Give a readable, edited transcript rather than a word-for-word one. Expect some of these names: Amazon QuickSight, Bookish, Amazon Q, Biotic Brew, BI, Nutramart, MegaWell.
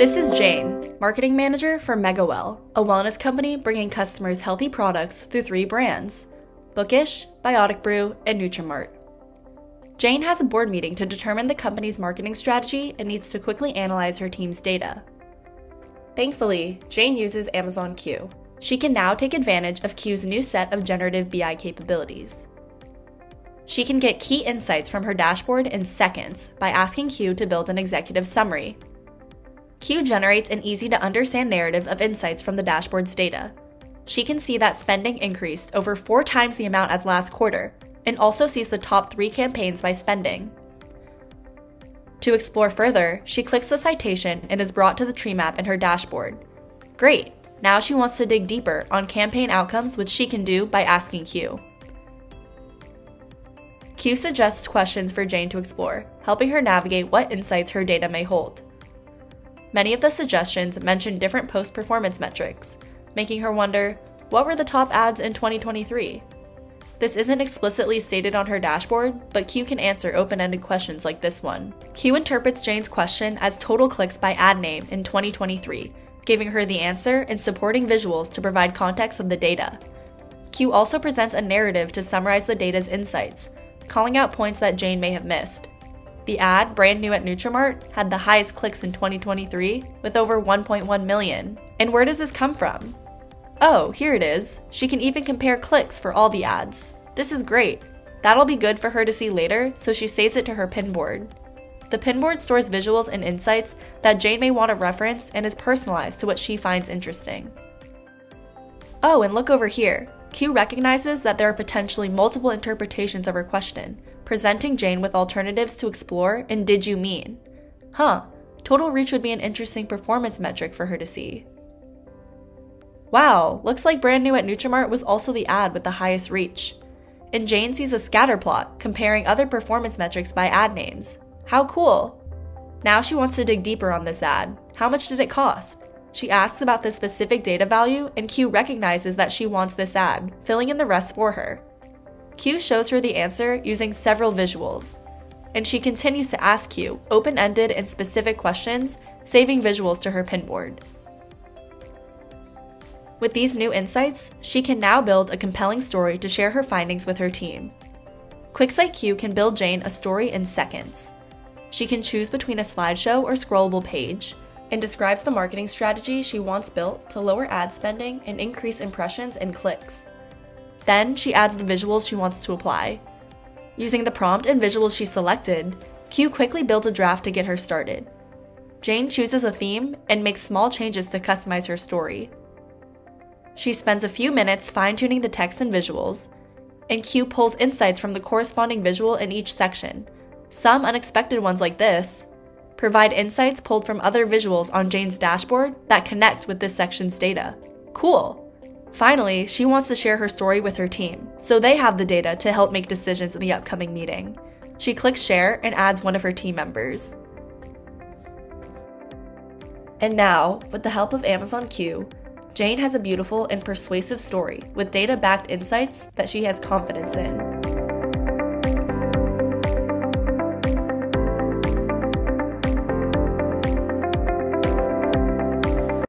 This is Jane, marketing manager for MegaWell, a wellness company bringing customers healthy products through three brands, Bookish, Biotic Brew, and Nutramart. Jane has a board meeting to determine the company's marketing strategy and needs to quickly analyze her team's data. Thankfully, Jane uses Amazon Q. She can now take advantage of Q's new set of generative BI capabilities. She can get key insights from her dashboard in seconds by asking Q to build an executive summary. Q generates an easy-to-understand narrative of insights from the dashboard's data. She can see that spending increased over 4 times the amount as last quarter, and also sees the top 3 campaigns by spending. To explore further, she clicks the citation and is brought to the tree map in her dashboard. Great! Now she wants to dig deeper on campaign outcomes, which she can do by asking Q. Q suggests questions for Jane to explore, helping her navigate what insights her data may hold. Many of the suggestions mention different post-performance metrics, making her wonder, what were the top ads in 2023? This isn't explicitly stated on her dashboard, but Q can answer open-ended questions like this one. Q interprets Jane's question as total clicks by ad name in 2023, giving her the answer and supporting visuals to provide context of the data. Q also presents a narrative to summarize the data's insights, calling out points that Jane may have missed. The ad, brand new at Nutramart, had the highest clicks in 2023 with over 1.1 million. And where does this come from? Oh, here it is. She can even compare clicks for all the ads. This is great. That'll be good for her to see later, so she saves it to her pinboard. The pinboard stores visuals and insights that Jane may want to reference and is personalized to what she finds interesting. Oh, and look over here. Q recognizes that there are potentially multiple interpretations of her question, presenting Jane with alternatives to explore and did you mean? Huh, total reach would be an interesting performance metric for her to see. Wow, looks like brand new at Nutramart was also the ad with the highest reach. And Jane sees a scatter plot comparing other performance metrics by ad names. How cool! Now she wants to dig deeper on this ad. How much did it cost? She asks about the specific data value and Q recognizes that she wants this ad, filling in the rest for her. Q shows her the answer using several visuals, and she continues to ask Q open-ended and specific questions, saving visuals to her pinboard. With these new insights, she can now build a compelling story to share her findings with her team. QuickSight Q can build Jane a story in seconds. She can choose between a slideshow or scrollable page, and describes the marketing strategy she wants built to lower ad spending and increase impressions and clicks. Then she adds the visuals she wants to apply. Using the prompt and visuals she selected, Q quickly builds a draft to get her started. Jane chooses a theme and makes small changes to customize her story. She spends a few minutes fine-tuning the text and visuals, and Q pulls insights from the corresponding visual in each section. Some unexpected ones like this provide insights pulled from other visuals on Jane's dashboard that connect with this section's data. Cool! Finally, she wants to share her story with her team, so they have the data to help make decisions in the upcoming meeting. She clicks share and adds one of her team members. And now, with the help of Amazon Q, Jane has a beautiful and persuasive story with data-backed insights that she has confidence in.